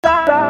Bye.